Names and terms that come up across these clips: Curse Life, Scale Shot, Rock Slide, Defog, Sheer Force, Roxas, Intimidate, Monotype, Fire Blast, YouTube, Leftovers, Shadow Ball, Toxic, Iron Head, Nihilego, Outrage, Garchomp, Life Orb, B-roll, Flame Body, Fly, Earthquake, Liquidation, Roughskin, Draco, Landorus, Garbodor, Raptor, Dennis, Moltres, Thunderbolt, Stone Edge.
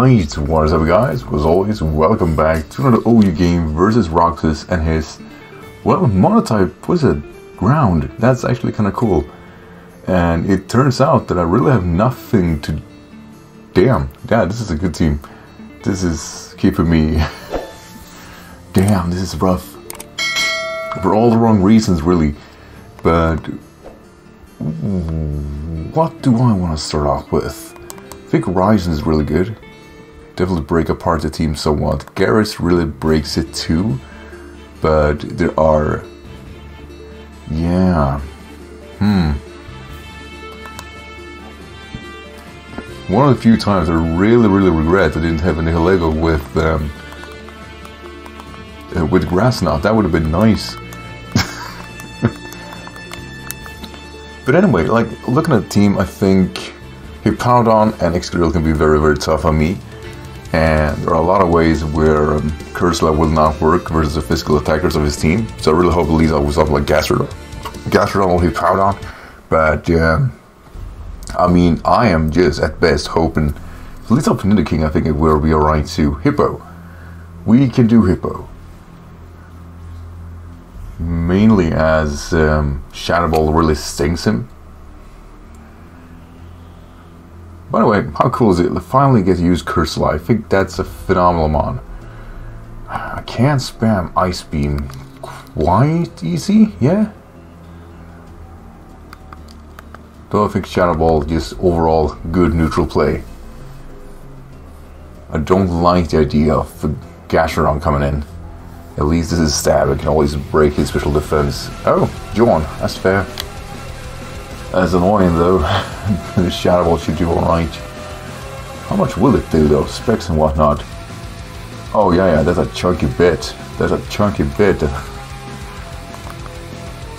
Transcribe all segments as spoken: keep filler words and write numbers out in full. Alright, what is up guys, as always welcome back to another O U game versus Roxas and his, well, Monotype Wizard ground. That's actually kinda cool. And it turns out that I really have nothing to... Damn, yeah, this is a good team. This is keeping me... Damn, this is rough. For all the wrong reasons really. But... what do I want to start off with? I think Horizon is really good. Definitely break apart the team somewhat. Garrus really breaks it too, but there are... yeah... Hmm... one of the few times I really really regret I didn't have a Nihilego with... Um, uh, with Grass Knot. That would have been nice. But anyway, like, looking at the team, I think... Hippowdon and Excadrill can be very very tough on me, and there are a lot of ways where um, Cursola will not work versus the physical attackers of his team, so I really hope Elisa will something like Gastrodon, Gastrodon or Hippowdon, but yeah, I mean, I am just at best hoping, at least up to King, I think it will be alright too. Hippo, we can do Hippo, mainly as um, Shadow Ball really stings him. By the way, how cool is it to finally get to use Curse Life? I think that's a phenomenal mon. I can't spam Ice Beam quite easy, yeah? Though I think Shadow Ball just overall good neutral play. I don't like the idea of the Gastrodon coming in. At least this is stab, it can always break his special defense. Oh, John, that's fair. That's annoying though. The Shadow Ball should do alright. How much will it do though? Specs and whatnot. Oh yeah, yeah, that's a chunky bit. That's a chunky bit.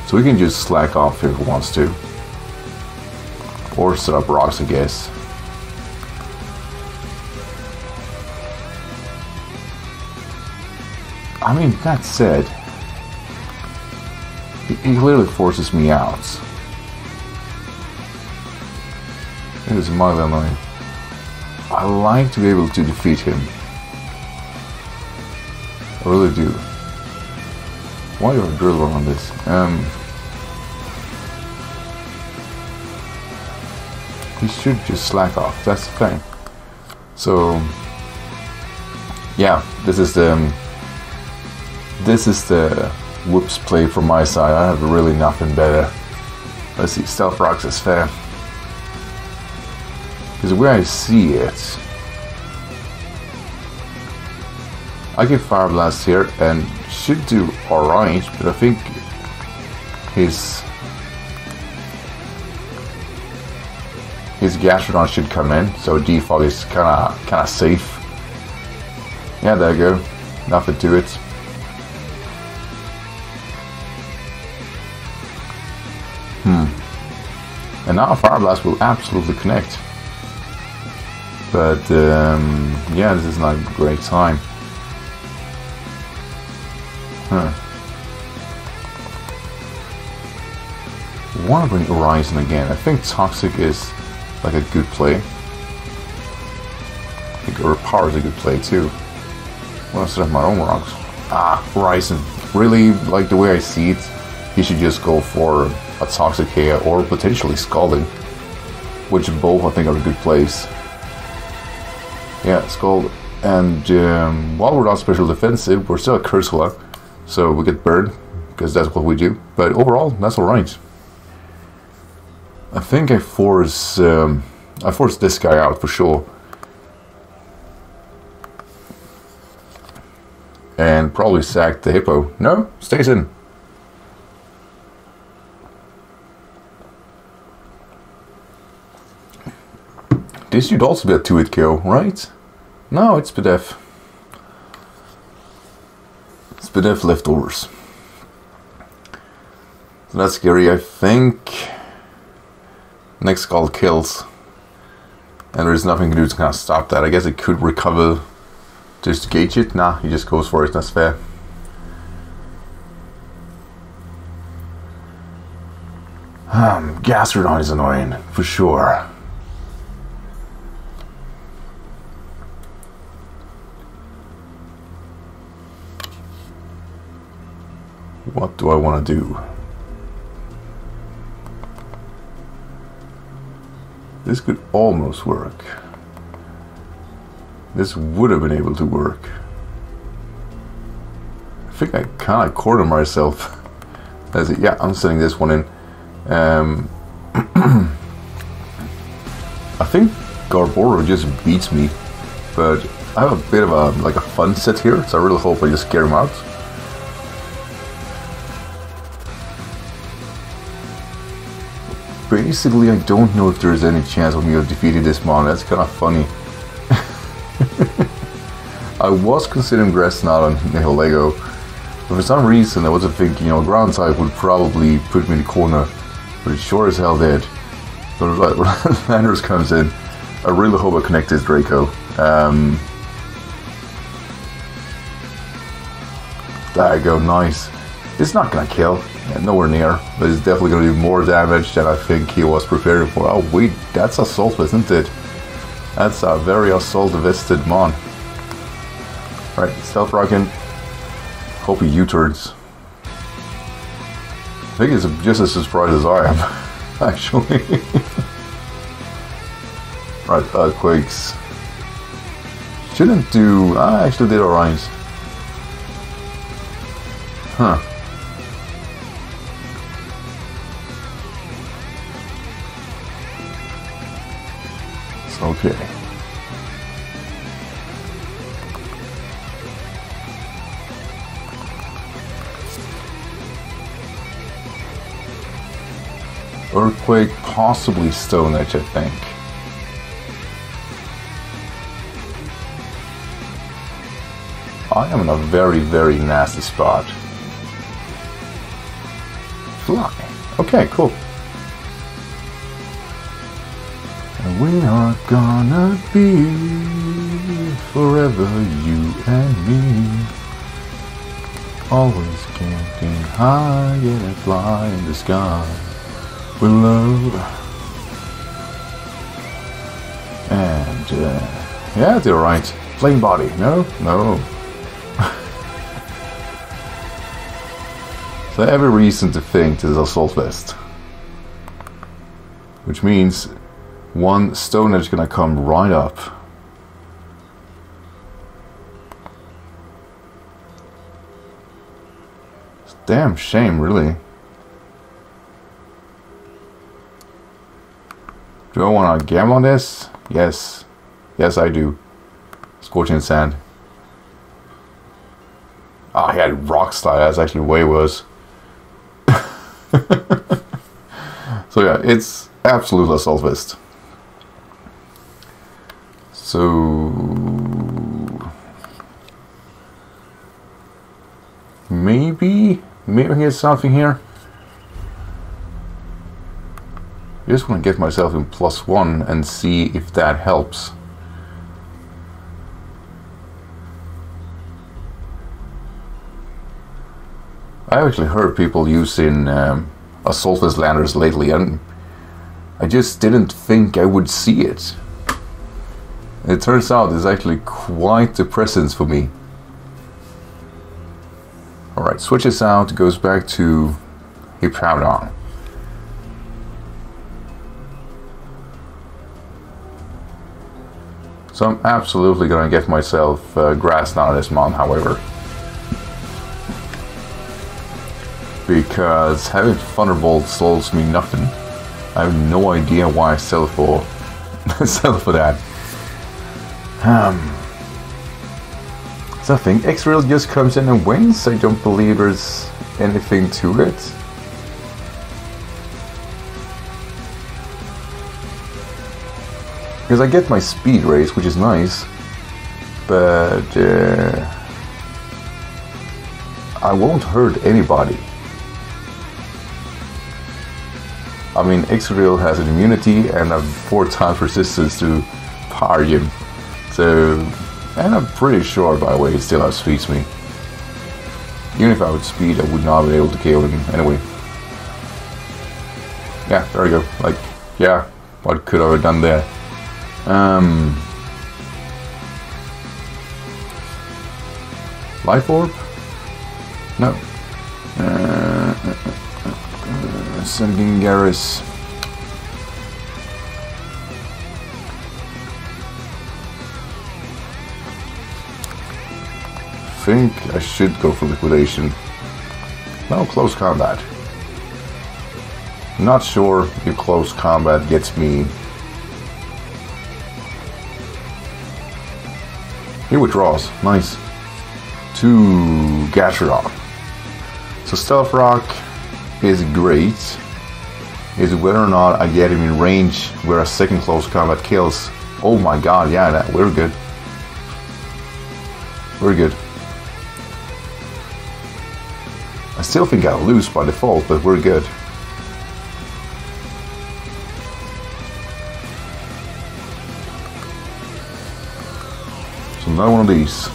So we can just slack off if it wants to. Or set up rocks, I guess. I mean, that said, it clearly forces me out. It is mildly annoying. I like to be able to defeat him. I really do. Why do I drill on this? Um, he should just slack off. That's the thing. So, yeah, this is the this is the whoops play from my side. I have really nothing better. Let's see. Stealth Rocks is fair. Because the way I see it, I get Fire Blast here and should do alright, but I think his his Gastrodon should come in, so Defog is kinda kinda safe. Yeah, there you go. Nothing to it. Hmm. And now Fire Blast will absolutely connect. But um, yeah, this is not a great time. Huh. I want to bring Horizon again. I think Toxic is like a good play. I think Overpower is a good play too. I want to set up my own rocks. Ah, Horizon. Really, like the way I see it, he should just go for a Toxic here or potentially Scalding, which both I think are good plays. Yeah, Scald, and um, while we're not special defensive, we're still at Cursola, so we get burned, because that's what we do, but overall, that's alright. I think I force, um, I force this guy out for sure. And probably sack the Hippo. No, stays in. This should also be a two hit K O, right? No, it's Spdef. Spdef Leftovers. So that's scary, I think. Next call kills. And there's nothing to do to kind of stop that. I guess it could recover just to gauge it. Nah, he just goes for it, that's fair. Um, Gastrodon is annoying, for sure. What do I want to do? This could almost work. This would have been able to work. I think I kind of cornered myself. That's it. Yeah, I'm sending this one in. Um, I think Garbodor just beats me, but I have a bit of a like a fun set here, so I really hope I just scare him out. Basically, I don't know if there is any chance of me of defeating this mon. That's kind of funny. I was considering Grass Knot on Nihilego, but for some reason I wasn't thinking, you know, ground type would probably put me in the corner, but it sure as hell did. But like, when Landorus comes in, I really hope I connect this Draco. Um, there you go, nice. It's not gonna kill, yeah, nowhere near, but it's definitely gonna do more damage than I think he was prepared for. Oh wait, that's Assault Vest, isn't it? That's a very Assault Vested mon. Right, Stealth Rockin'. Hope he U-turns. I think it's just as surprised as I am, actually. Right, Earthquakes. Shouldn't do... I actually did alright. Huh. It's okay. Earthquake, possibly Stone Edge, I think. I am in a very, very nasty spot. Fly. Okay, cool. And we are gonna be forever, you and me. Always getting high, yeah, fly in the sky. We love. And uh, yeah, they're right. Flame body. No, no. So every reason to think this is Assault Vest, which means one Stone Edge is gonna come right up. It's a damn shame, really. Do I want to gamble on this? Yes. Yes, I do. Scorching Sand. Ah, oh, he had Rock Slide. That's actually way worse. So yeah, it's absolute Assault Vest. So... Maybe... Maybe here's something here. I just want to get myself in plus one and see if that helps. I've actually heard people using um, Assault Vest Landers lately, and I just didn't think I would see it. It turns out it's actually quite the presence for me. Alright, switches out, goes back to Hippowdon. So I'm absolutely going to get myself uh, Grass Knot this month, however. Because having Thunderbolt solves me nothing. I have no idea why I sell for, sell for that. Um, so I think Excadrill just comes in and wins. I don't believe there's anything to it. Because I get my speed raise, which is nice, but uh, I won't hurt anybody. I mean, Excadrill has an immunity and a four times resistance to power gym, so, and I'm pretty sure, by the way, it still outspeeds me. Even if I would speed, I would not be able to K O him anyway. Yeah, there we go. Like, yeah, what could I have done there? Um, Life Orb? No. Uh, uh, uh, uh, something Garrus. I think I should go for liquidation. No, close combat. Not sure if close combat gets me. He withdraws. Nice. To Gastrodon. So Stealth Rock is great. Is whether or not I get him in range where a second close combat kills. Oh my god, yeah, that we're good. We're good. I still think I'll lose by default, but we're good. So another one of these.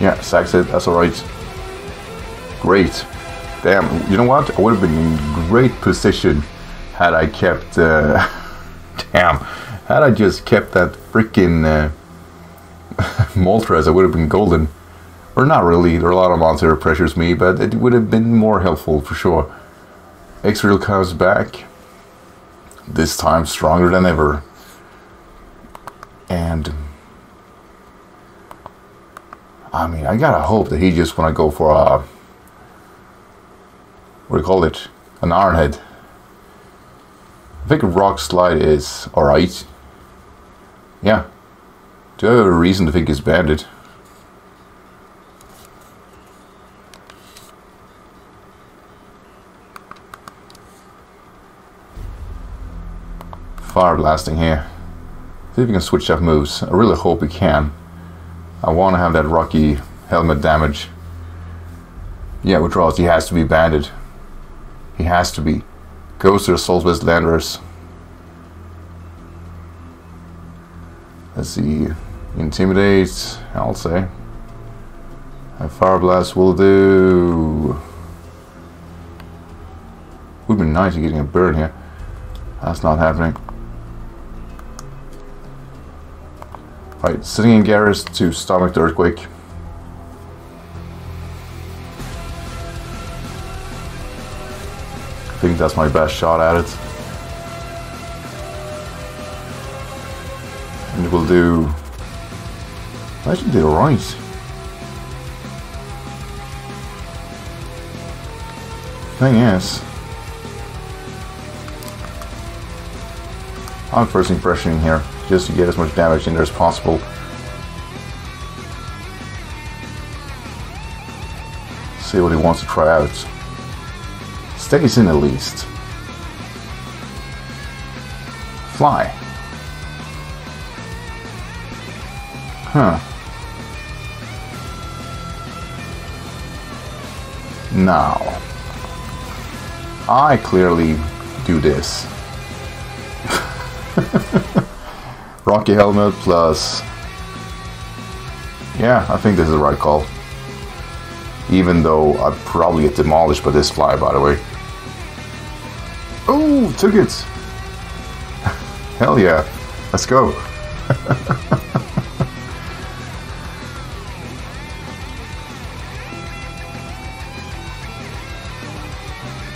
Yeah, sacks it, that's alright. Great. Damn, you know what? I would have been in great position had I kept... Uh, damn. Had I just kept that freaking... Uh, Moltres, I would have been golden. Or not really, there are a lot of monster that pressures me, but it would have been more helpful for sure. Excadrill comes back. This time stronger than ever. And... I mean, I gotta hope that he just wanna go for a... What do you call it? An Iron Head. I think Rock Slide is alright. Yeah. Do I have a reason to think it's banded? Fire blasting here. See if we can switch up moves. I really hope we can. I want to have that Rocky Helmet damage. Yeah, withdrawals. He has to be banded. He has to be. Goes to the Assault Vest Landorus. Let's see. Intimidate, I'll say. A Fire Blast will do. Would be nice getting a burn here. That's not happening. Alright, sitting in Garrus to stomach the Earthquake. I think that's my best shot at it. And we'll do... I should do alright. Thing is... I'm first impressioning here, just to get as much damage in there as possible. See what he wants to try out. Stays in at least. Fly. Huh. Now, I clearly do this. Rocky Helmet plus... Yeah, I think this is the right call. Even though I'd probably get demolished by this fly, by the way. Oh, took it! Hell yeah. Let's go.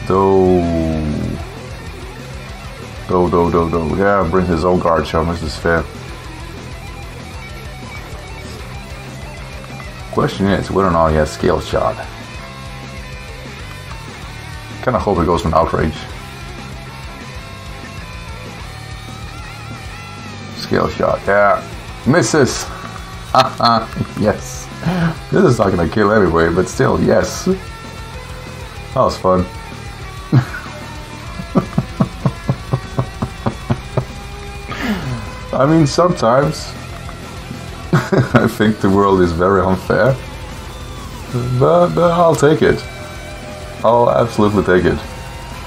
Do, do, do, do, do. Yeah, bring his own Garchomp. This is fair. Question is whether or not he has Scale Shot. Kind of hope it goes with Outrage. Scale Shot. Yeah, misses. Yes. This is not gonna kill anyway, but still, yes. That was fun. I mean, sometimes I think the world is very unfair, but, but I'll take it. I'll absolutely take it.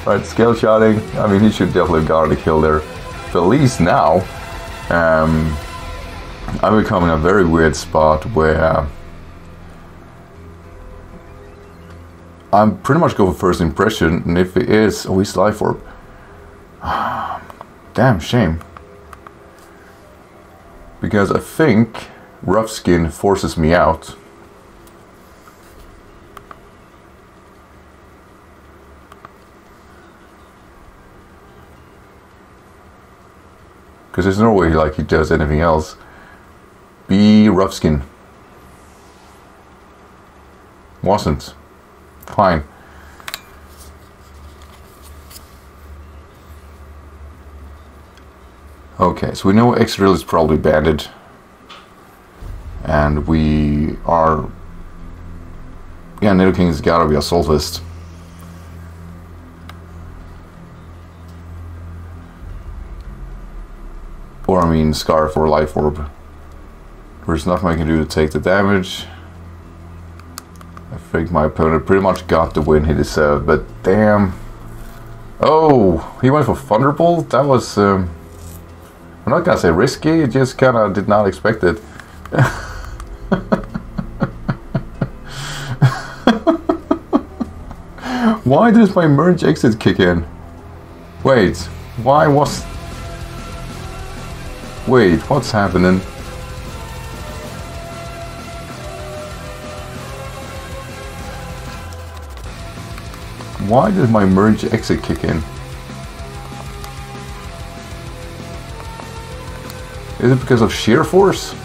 Right, scale shotting. I mean, he should definitely guard the kill there. But at least now, um, I'm becoming a very weird spot where I'm pretty much going for first impression, and if it is, oh, he's Life Orb. Damn shame. Because I think Roughskin forces me out. Because there's no way like he does anything else. Be Roughskin. Wasn't. Fine. Okay, so we know Excadrill is probably banded. And we are... Yeah, Nidoking's gotta be Assault Vest. Or, I mean, Scarf or Life Orb. There's nothing I can do to take the damage. I think my opponent pretty much got the win he deserved, but damn. Oh, he went for Thunderbolt? That was, um, I'm not gonna say risky, it just kinda did not expect it. Why does my merge exit kick in? Wait, why was... Wait, what's happening? Why did my merge exit kick in? Is it because of sheer force?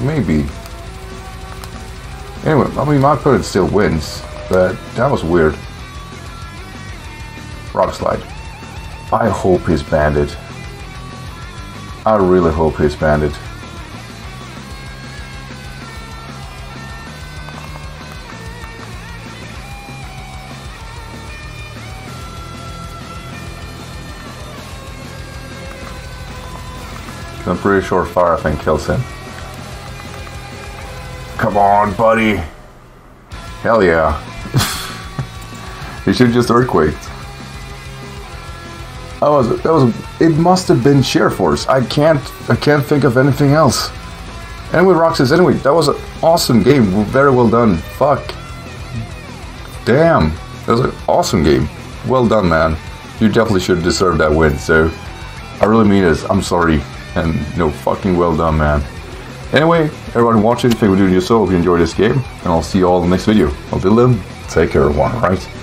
Maybe. Anyway, I mean my opponent still wins, but that was weird. Rock Slide. I hope he's banded. I really hope he's banded. I'm pretty sure Fire Thing kills him. Come on, buddy. Hell yeah. He should just Earthquaked. I was, that was, it must have been sheer force. I can't, I can't think of anything else. Anyway, Roxas, anyway, that was an awesome game. Very well done. Fuck. Damn. That was an awesome game. Well done, man. You definitely should deserve that win. So, I really mean this. I'm sorry. And no fucking well done, man. Anyway, everyone watching, thank you for doing your soul if you enjoyed this game. And I'll see you all in the next video. Until then, take care, everyone, right?